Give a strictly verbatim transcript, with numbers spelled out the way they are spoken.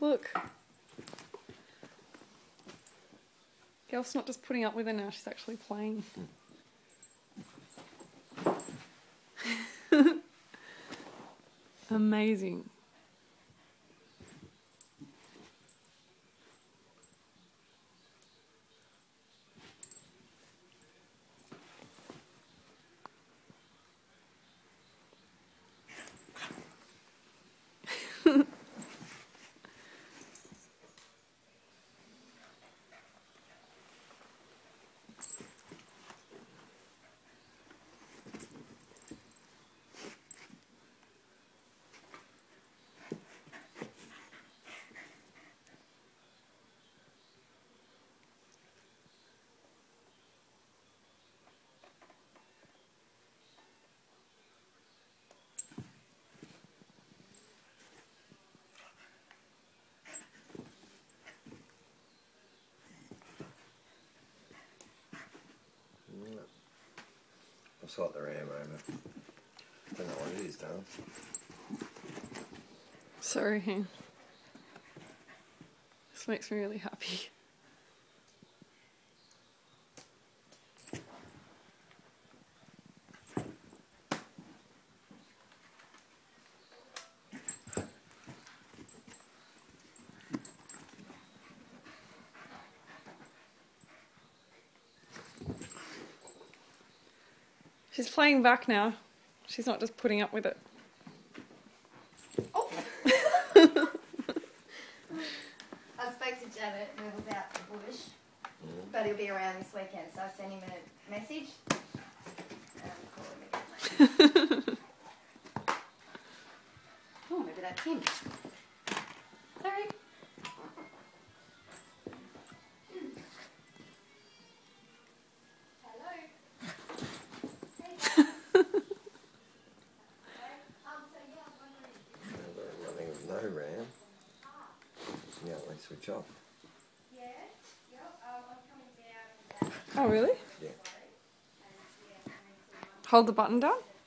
look. Gelf's not just putting up with her now, she's actually playing. Amazing. I'll swap the RAM over. I don't know what it is, darling. Sorry, Han. This makes me really happy. She's playing back now. She's not just putting up with it. Oh! I spoke to Janet, who was out the bush, but he'll be around this weekend, so I sent him a message. And I'll call him again later. Oh, maybe that's him. Sorry. Yeah, they switch off. Yeah, yep, I'm coming down. Oh, really? Yeah. Hold the button down?